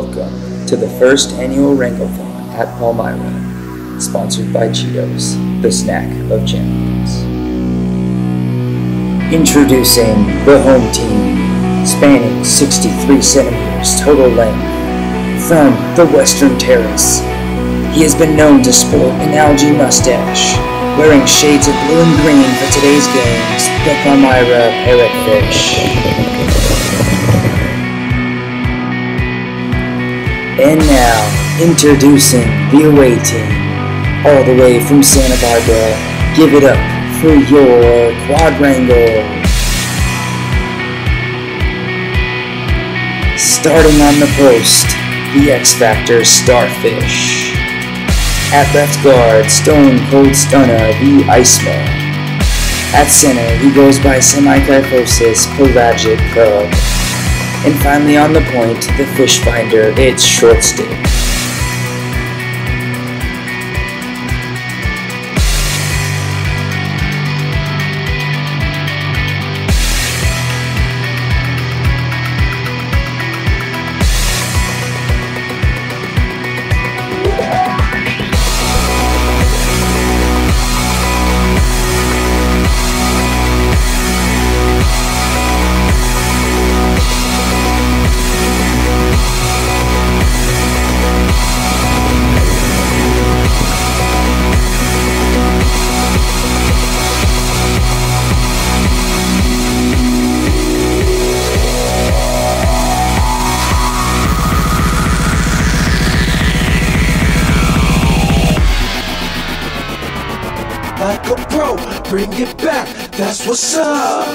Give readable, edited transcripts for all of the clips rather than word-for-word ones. Welcome to the first annual Wrangle-a-thon at Palmyra, sponsored by Cheetos, the snack of champions. Introducing the home team, spanning 63 centimeters total length, from the Western Terrace. He has been known to sport an algae mustache, wearing shades of blue and green for today's games, the Palmyra Parrotfish. And now, introducing the away team, all the way from Santa Barbara. Give it up for your quadrangle. Starting on the post, the X Factor Starfish. At left guard, Stone Cold Stunner, the Iceman. At center, he goes by Semi Pelagic Cub. And finally on the point, the fish finder, it's short stick. Like a pro, bring it back, that's what's up.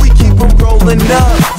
We keep on rolling up.